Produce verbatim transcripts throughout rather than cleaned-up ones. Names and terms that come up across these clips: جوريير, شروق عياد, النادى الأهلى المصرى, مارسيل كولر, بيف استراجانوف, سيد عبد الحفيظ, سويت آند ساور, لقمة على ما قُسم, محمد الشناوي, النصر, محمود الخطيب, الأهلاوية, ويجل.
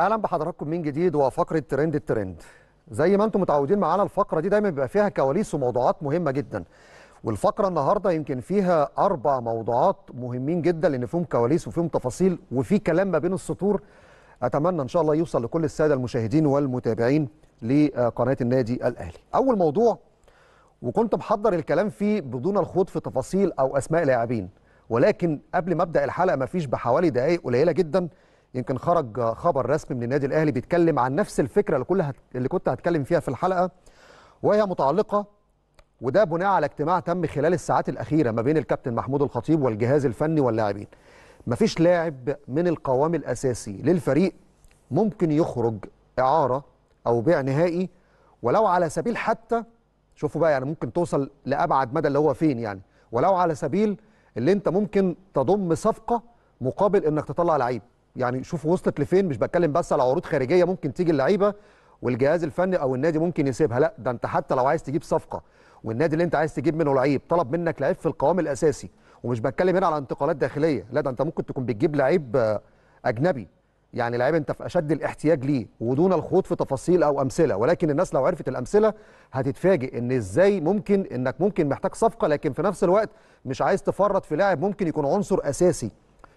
اهلا بحضراتكم من جديد وفقره ترند الترند. زي ما انتم متعودين معانا الفقره دي دايما بيبقى فيها كواليس وموضوعات مهمه جدا، والفقره النهارده يمكن فيها اربع موضوعات مهمين جدا لان فيهم كواليس وفيهم تفاصيل وفي كلام ما بين السطور. اتمنى ان شاء الله يوصل لكل الساده المشاهدين والمتابعين لقناه النادي الاهلي. اول موضوع وكنت بحضر الكلام فيه بدون الخوض في تفاصيل او اسماء لاعبين، ولكن قبل ما ابدا الحلقه ما فيش بحوالي دقائق قليله جدا يمكن خرج خبر رسمي من النادي الاهلي بيتكلم عن نفس الفكره اللي كل هت... اللي كنت هتكلم فيها في الحلقه، وهي متعلقه وده بناء على اجتماع تم خلال الساعات الاخيره ما بين الكابتن محمود الخطيب والجهاز الفني واللاعبين. مفيش لاعب من القوام الاساسي للفريق ممكن يخرج اعاره او بيع نهائي، ولو على سبيل حتى شوفوا بقى يعني ممكن توصل لابعد مدى اللي هو فين، يعني ولو على سبيل اللي انت ممكن تضم صفقه مقابل انك تطلع لعيب. يعني شوفوا وصلت لفين، مش بتكلم بس على عروض خارجيه ممكن تيجي اللعيبه والجهاز الفني او النادي ممكن يسيبها، لا ده انت حتى لو عايز تجيب صفقه والنادي اللي انت عايز تجيب منه لعيب طلب منك لعيب في القوام الاساسي، ومش بتكلم هنا على انتقالات داخليه، لا ده انت ممكن تكون بتجيب لعيب اجنبي، يعني لعيب انت في اشد الاحتياج ليه، ودون الخوض في تفاصيل او امثله، ولكن الناس لو عرفت الامثله هتتفاجئ ان ازاي ممكن انك ممكن محتاج صفقه لكن في نفس الوقت مش عايز تفرط في لاعب ممكن يكون عنصر اساسي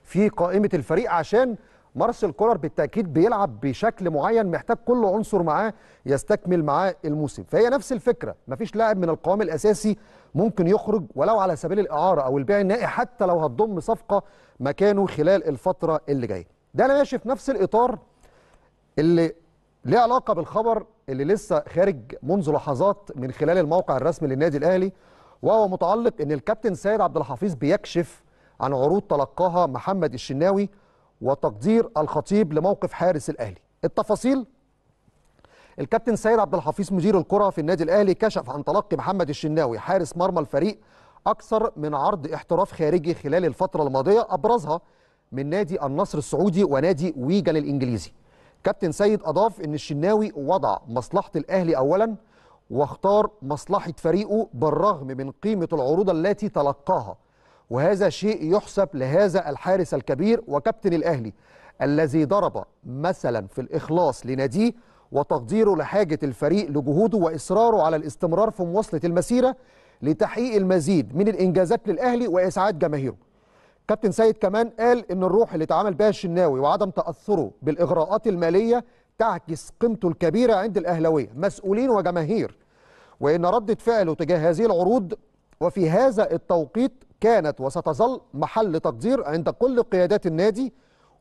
في قائمه الفريق، عشان مارسيل كولر بالتاكيد بيلعب بشكل معين محتاج كل عنصر معاه يستكمل معاه الموسم. فهي نفس الفكره، مفيش لاعب من القوام الاساسي ممكن يخرج ولو على سبيل الاعاره او البيع النهائي حتى لو هتضم صفقه مكانه خلال الفتره اللي جايه. ده انا ماشي في نفس الاطار اللي ليه علاقه بالخبر اللي لسه خارج منذ لحظات من خلال الموقع الرسمي للنادي الاهلي، وهو متعلق ان الكابتن سيد عبد الحفيظ بيكشف عن عروض تلقاها محمد الشناوي وتقدير الخطيب لموقف حارس الاهلي. التفاصيل: الكابتن سيد عبد الحفيظ مدير الكره في النادي الاهلي كشف عن تلقي محمد الشناوي حارس مرمى الفريق اكثر من عرض احتراف خارجي خلال الفتره الماضيه، ابرزها من نادي النصر السعودي ونادي ويجل الانجليزي. كابتن سيد اضاف ان الشناوي وضع مصلحه الاهلي اولا واختار مصلحه فريقه بالرغم من قيمه العروض التي تلقاها، وهذا شيء يحسب لهذا الحارس الكبير وكابتن الأهلي الذي ضرب مثلا في الإخلاص لناديه وتقديره لحاجة الفريق لجهوده وإصراره على الاستمرار في مواصلة المسيرة لتحقيق المزيد من الإنجازات للأهلي وإسعاد جماهيره. كابتن سيد كمان قال إن الروح اللي اتعامل بها الشناوي وعدم تأثره بالإغراءات المالية تعكس قيمته الكبيرة عند الأهلاوية مسؤولين وجماهير، وإن ردة فعله تجاه هذه العروض وفي هذا التوقيت كانت وستظل محل تقدير عند كل قيادات النادي،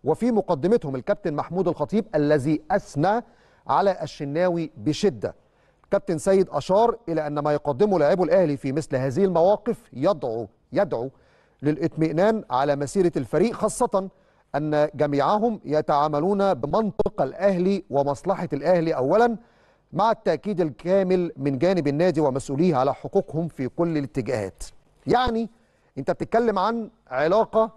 وفي مقدمتهم الكابتن محمود الخطيب الذي أثنى على الشناوي بشدة. الكابتن سيد أشار إلى أن ما يقدمه لاعبو الأهلي في مثل هذه المواقف يدعو يدعو للإطمئنان على مسيرة الفريق، خاصة أن جميعهم يتعاملون بمنطق الأهلي ومصلحة الأهلي أولا، مع التأكيد الكامل من جانب النادي ومسؤوليه على حقوقهم في كل الاتجاهات. يعني انت بتتكلم عن علاقة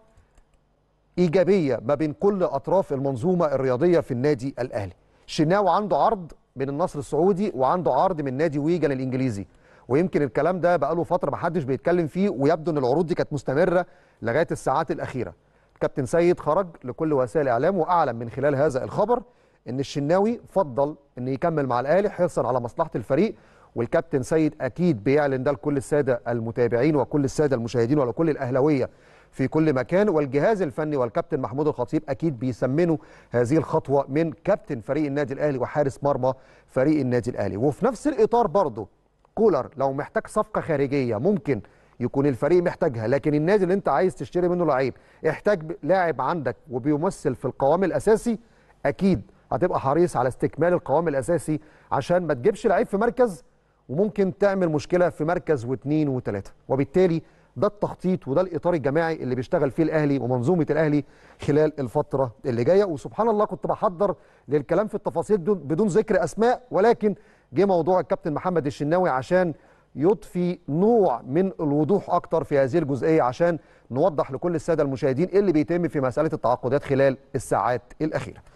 إيجابية ما بين كل أطراف المنظومة الرياضية في النادي الأهلي. شناوي عنده عرض من النصر السعودي وعنده عرض من نادي ويجل الإنجليزي، ويمكن الكلام ده بقاله فترة محدش بيتكلم فيه، ويبدو أن العروض دي كانت مستمرة لغاية الساعات الأخيرة. كابتن سيد خرج لكل وسائل الإعلام وأعلن من خلال هذا الخبر أن الشناوي فضل أن يكمل مع الأهلي حرصا على مصلحة الفريق، والكابتن سيد اكيد بيعلن ده لكل الساده المتابعين وكل الساده المشاهدين ولكل الاهلاويه في كل مكان، والجهاز الفني والكابتن محمود الخطيب اكيد بيسمنوا هذه الخطوه من كابتن فريق النادي الاهلي وحارس مرمى فريق النادي الاهلي. وفي نفس الاطار برضه كولر لو محتاج صفقه خارجيه ممكن يكون الفريق محتاجها، لكن النادي اللي انت عايز تشتري منه لعيب احتاج لاعب عندك وبيمثل في القوام الاساسي، اكيد هتبقى حريص على استكمال القوام الاساسي عشان ما تجيبش لعيب في مركز وممكن تعمل مشكلة في مركز واثنين وثلاثة. وبالتالي ده التخطيط وده الإطار الجماعي اللي بيشتغل فيه الأهلي ومنظومة الأهلي خلال الفترة اللي جاية. وسبحان الله كنت بحضر للكلام في التفاصيل بدون ذكر أسماء، ولكن جه موضوع الكابتن محمد الشناوي عشان يضفي نوع من الوضوح أكتر في هذه الجزئية، عشان نوضح لكل السادة المشاهدين اللي بيتم في مسألة التعاقدات خلال الساعات الأخيرة.